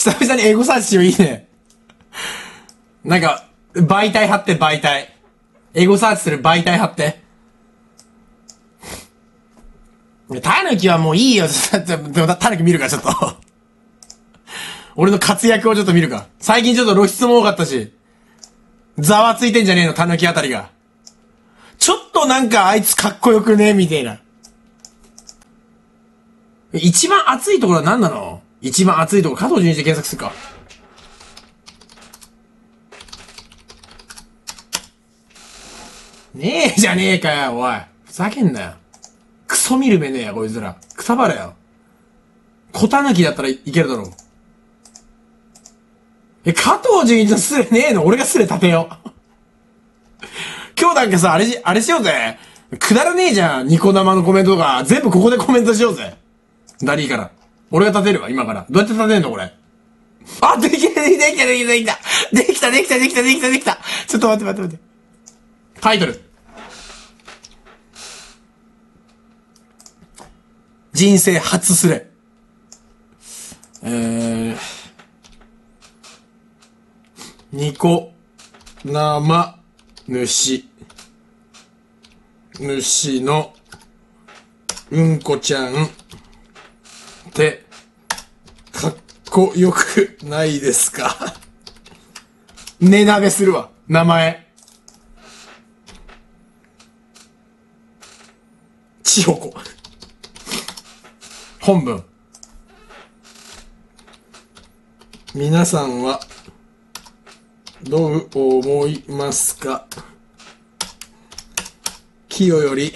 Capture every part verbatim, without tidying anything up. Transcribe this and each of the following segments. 久々にエゴサーチしよう、いいね。なんか、媒体貼って、媒体。エゴサーチする媒体貼って。タヌキはもういいよ。タヌキ見るか、ちょっと。俺の活躍をちょっと見るか。最近ちょっと露出も多かったし。ざわついてんじゃねえの、タヌキあたりが。ちょっとなんかあいつかっこよくねみたいな。一番熱いところは何なの？一番熱いところ、加藤純一で検索するか。ねえじゃねえかよ、おい。ふざけんなよ。クソ見る目ねえや、こいつら。草原よ。小たぬきだったらいけるだろう。え、加藤純一のスレねえの？俺がスレ立てよう。今日なんかさ、あれし、あれしようぜ。くだらねえじゃん。ニコ生のコメントとか、全部ここでコメントしようぜ。ダリーから。俺が立てるわ、今から。どうやって立てんの、これ。あ、できた、できた、できた、できた。できた、できた、できた、できた、できた。ちょっと待って、待って、待って。タイトル。人生初スレ。えー、ニコ生主。主のうんこちゃんってかっこよくないですか？ねなべするわ、名前。千穂子。本文。皆さんはどう思いますか？キヨより、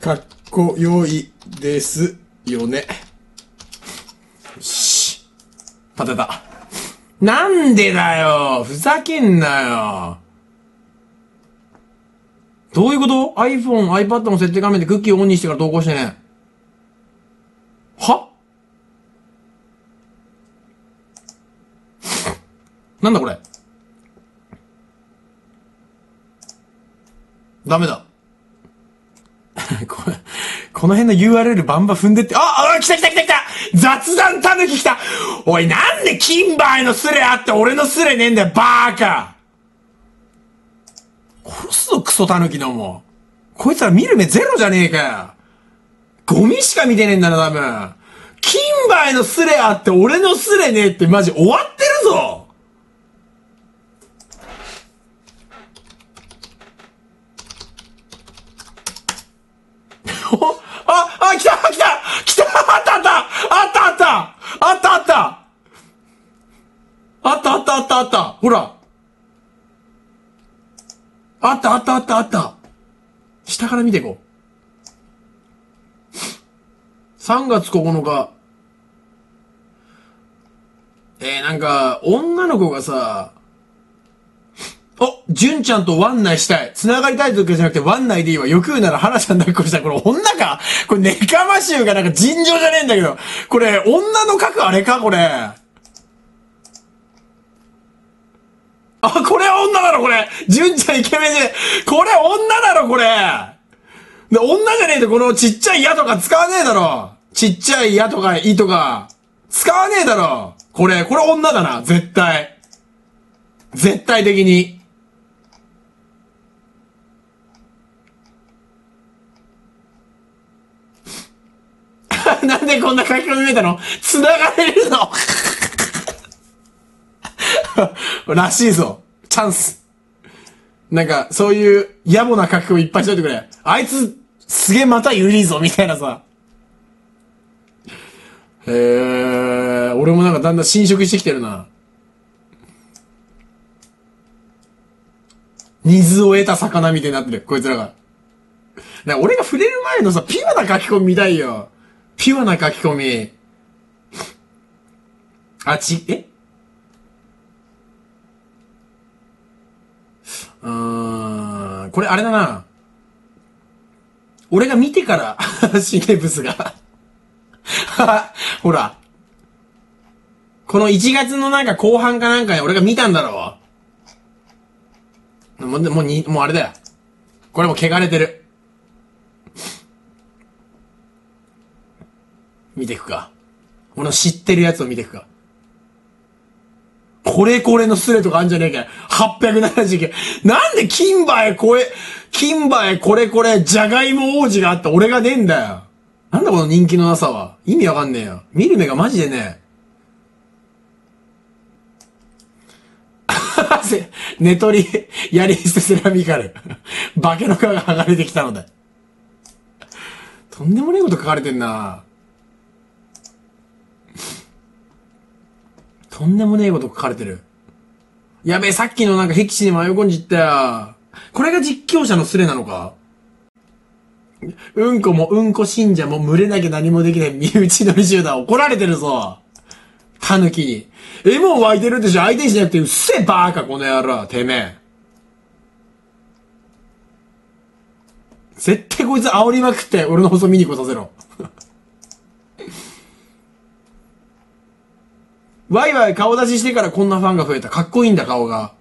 かっこよいですよね。よし。立てた。なんでだよ。ふざけんなよ。どういうこと？ iPhone、iPad の設定画面でクッキーをオンにしてから投稿してね。は？なんだこれ。ダメだ。これ、この辺の ユーアールエル バンバン踏んでって、ああ来た来た来た来た雑談タヌキ来た。おい、なんで金バイのスレあって俺のスレねえんだよ、バーカ。殺すぞ、クソタヌキのもう。こいつら見る目ゼロじゃねえかよ。ゴミしか見てねえんだな、多分。金バイのスレあって俺のスレねえってマジ終わってるぞ。あ、あ、来た来た来たあったあったあったあったあったあったあったあったあったあったほらあったあったあったあった下から見ていこう。さんがつここのか。えー、なんか、女の子がさ、お、純ちゃんと湾内したい。繋がりたいとかじゃなくて湾内でいいわ。欲なら花ちゃん抱っこしたい。これ女か？これネカマ臭がなんか尋常じゃねえんだけど。これ女の核あれかこれ。あ、これ女だろこれ。純ちゃんイケメンじゃねえ。これ女だろこれ。で、女じゃねえとこのちっちゃい矢とか使わねえだろ。ちっちゃい矢とかいとか。使わねえだろ。これ、これ女だな。絶対。絶対的に。なんでこんな書き込み見えたの？繋がれるのらしいぞ。チャンス。なんか、そういう野暮な書き込みいっぱいしといてくれ。あいつ、すげえまた有利ぞ、みたいなさ。へー、俺もなんかだんだん侵食してきてるな。水を得た魚みたいになってる、こいつらが。なんか俺が触れる前のさ、ピュアな書き込み見たいよ。ピュアな書き込み。あ、ち、えうーん、これあれだな。俺が見てから、シネブスが。ほら。このいちがつのなんか後半かなんかに俺が見たんだろう。もう、もうに、もうあれだよ。これもう汚れてる。見ていくか。この知ってるやつを見ていくか。これこれのスレとかあんじゃねえかよ。はっぴゃくななじゅうきゅう。なんで金馬へこえ、金馬へこれこれ、じゃがいも王子があった俺がねえんだよ。なんだこの人気のなさは。意味わかんねえよ。見る目がマジでねえ。寝取り、やり捨てセラミカル。化けの皮が剥がれてきたのだ。とんでもねえこと書かれてんな。とんでもねえこと書かれてる。やべえ、さっきのなんか僻地に迷い込んじったよ。これが実況者のスレなのか？うんこもうんこ信者も群れなきゃ何もできない身内乗り集団、怒られてるぞ。タヌキに。え、もう湧いてるでしょ、相手にしなくてうっせえバーカ、この野郎、てめえ。絶対こいつ煽りまくって俺の放送見に来させろ。ワイワイ顔出ししてからこんなファンが増えた。かっこいいんだ、顔が。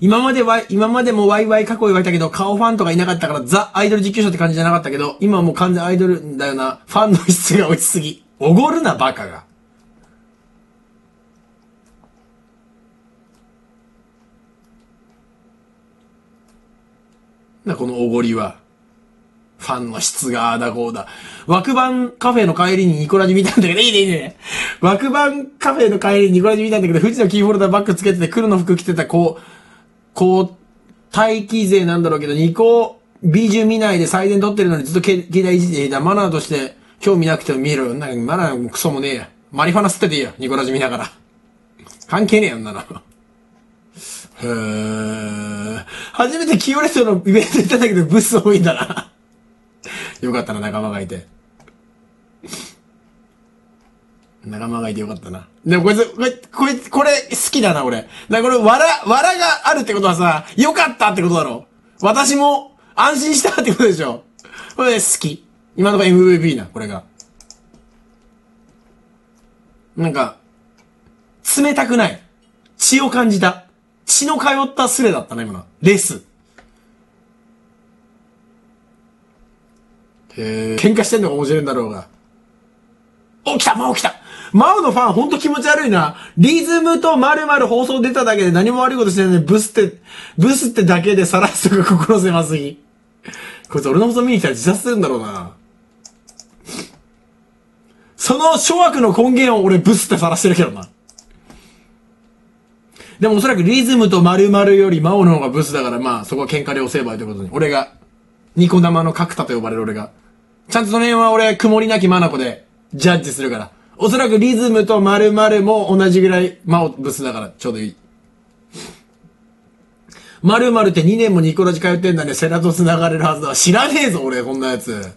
今までワイ、今までもワイワイ過去言われたけど、顔ファンとかいなかったからザ・アイドル実況者って感じじゃなかったけど、今はもう完全アイドルだよな。ファンの質が落ちすぎ。おごるな、バカが。な、このおごりは。ファンの質があだこうだ。枠番カフェの帰りにニコラジ見たんだけど、いいねいいね。枠番カフェの帰りにニコラジ見たんだけど、富士のキーホルダーバッグつけてて黒の服着てたこう、こう、待機勢なんだろうけど、ニコ、ビジュ見ないで最善取ってるのにずっと携帯いじっていた。マナーとして興味なくても見ろよ。なんかマナーもクソもねえや。マリファナ吸ってていいよ。ニコラジ見ながら。関係ねえよ、んなの。へー。初めてキヨレストのイベント行ったんだけど、ブス多いんだな。よかったな、仲間がいて。仲間がいてよかったな。でもこいつ、これ、こいつ、これ好きだな、俺。だからこれ、わら、わらがあるってことはさ、よかったってことだろ。私も、安心したってことでしょ。これ好き。今のところ エムブイピー な、これが。なんか、冷たくない。血を感じた。血の通ったスレだったな、今の。レス。えー、喧嘩してんのが面白いんだろうが。起きた、もう起きた。マオのファンほんと気持ち悪いな。リズムと丸々放送出ただけで何も悪いことしてないのに、ブスって、ブスってだけでさらすとか心狭すぎ。こいつ俺の放送見に来たら自殺するんだろうな。その諸悪の根源を俺ブスってさらしてるけどな。でもおそらくリズムと丸々よりマオの方がブスだから、まあそこは喧嘩両成敗ということに。俺が、ニコ生の角田と呼ばれる俺が。ちゃんとその辺は俺、曇りなきマナコで、ジャッジするから。おそらくリズムと〇〇も同じぐらい、マオブスだから、ちょうどいい。〇〇ってにねんもニコラジ通ってんだね、セラと繋がれるはずだ。知らねえぞ、俺、こんなやつ。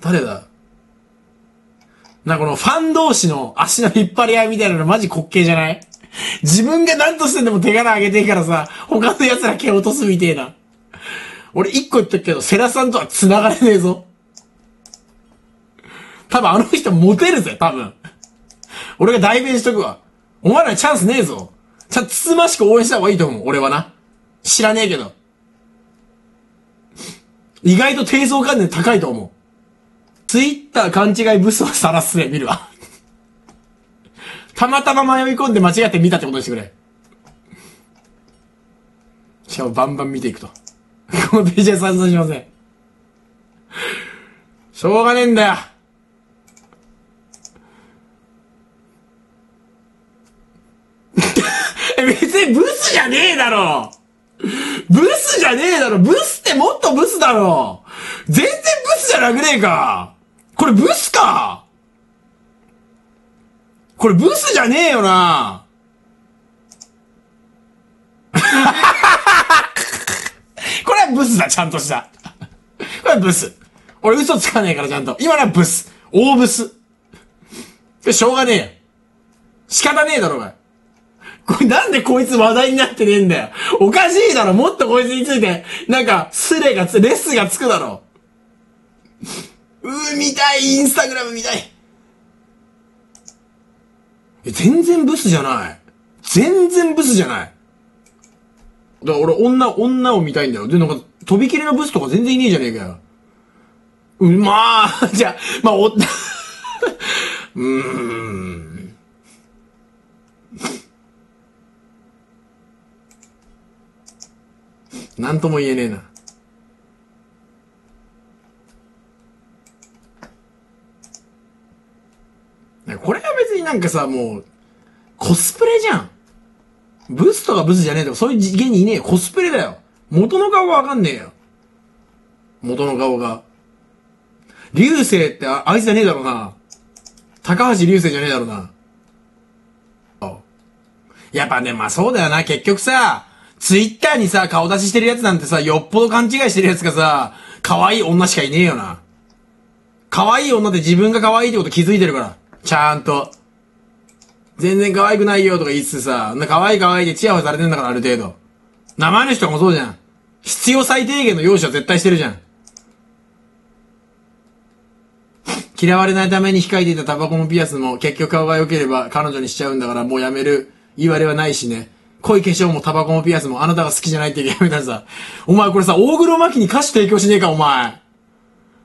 誰だな、このファン同士の足の引っ張り合いみたいなのマジ滑稽じゃない？自分が何としてでも手柄上げていいからさ、他の奴ら蹴落とすみてえな。俺一個言っとくけど、セラさんとは繋がれねえぞ。多分あの人モテるぜ、多分。俺が代弁しとくわ。お前らチャンスねえぞ。ちゃんとつつましく応援した方がいいと思う、俺はな。知らねえけど。意外と低層観念高いと思う。ツイッター勘違いブスをさらすね、見るわ。たまたま迷い込んで間違って見たってことにしてくれ。しかもバンバン見ていくと。このページは参照しません。しょうがねえんだよ。別にブスじゃねえだろ。ブスじゃねえだろ。ブスってもっとブスだろ。全然ブスじゃなくねえか。これブスか。これブスじゃねえよな。これはブスだ、ちゃんとした。これはブス。俺嘘つかねえから、ちゃんと。今のはブス。大ブス。しょうがねえよ。仕方ねえだろ、お前。これなんでこいつ話題になってねえんだよ。おかしいだろ、もっとこいつについて、なんか、スレがつ、レスがつくだろ。うー、見たい、インスタグラム見たい。全然ブスじゃない。全然ブスじゃない。だから俺、女、女を見たいんだよ。で、なんか、飛び切りのブスとか全然いねえじゃねえかよ。うん、まあ、じゃあ、まあ、お、うーん。なんとも言えねえな。これは別になんかさ、もう、コスプレじゃん。ブスとかブスじゃねえとか、そういう芸人いねえよ。コスプレだよ。元の顔がわかんねえよ。元の顔が。流星ってあ、あいつじゃねえだろうな。高橋流星じゃねえだろうな。やっぱね、まあそうだよな。結局さ、ツイッターにさ、顔出ししてるやつなんてさ、よっぽど勘違いしてるやつがさ、可愛い女しかいねえよな。可愛い女って自分が可愛いってこと気づいてるから。ちゃんと。全然可愛くないよとか言いつつさ、可愛い可愛いでチヤホヤされてんだからある程度。名前の人もそうじゃん。必要最低限の容姿は絶対してるじゃん。嫌われないために控えていたタバコもピアスも結局顔が良ければ彼女にしちゃうんだからもうやめる言われはないしね。濃い化粧もタバコもピアスもあなたが好きじゃないって言うやめたらさ、お前これさ、大黒摩季に歌詞提供しねえかお前。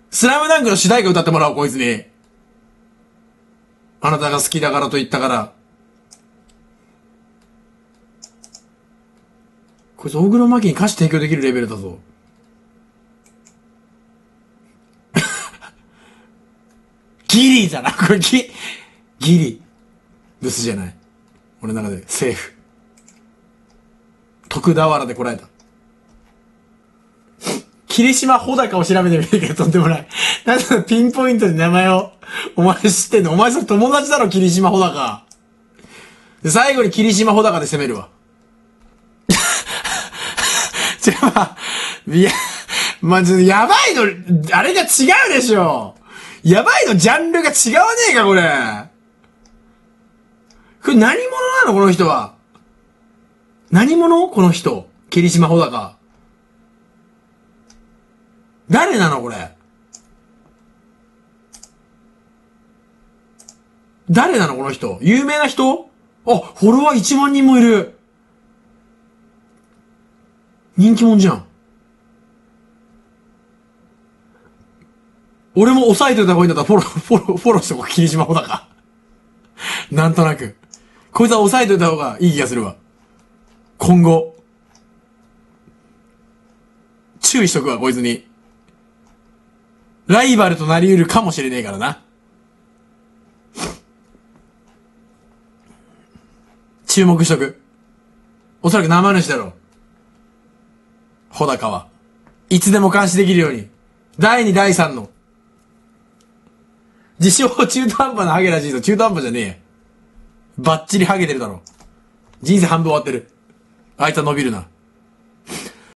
スラムダンクの主題歌歌ってもらおうこいつに。あなたが好きだからと言ったから。こいつ、大黒摩季に歌詞提供できるレベルだぞ。ギリじゃないこれギ、ギリ。ブスじゃない。俺の中で、セーフ。徳田原でこらえた。霧島穂高を調べてみてけど、とんでもない。なんでピンポイントで名前を、お前知ってんのお前それ友達だろ、霧島穂高。で、最後に霧島穂高で攻めるわ。じゃあ、いや、まあ、ちょっとやばいの、あれが違うでしょ。やばいのジャンルが違わねえか、これ。これ何者なの、この人は。何者この人。霧島穂高。誰なの、これ。誰なの、この人。有名な人？あ、フォロワーいちまんにんもいる。人気者じゃん。俺も押さえておいた方がいいんだったらフォロー、フォロー、フォローしてこう、霧島穂高。なんとなく。こいつは押さえておいた方がいい気がするわ。今後。注意しとくわ、こいつに。ライバルとなり得るかもしれねえからな。注目しとく。おそらく生主だろう。穂高は。いつでも監視できるように。だいに、だいさんの。自称中途半端なハゲらしいぞ。中途半端じゃねえや。バッチリハゲてるだろ。人生半分終わってる。あいつは伸びるな。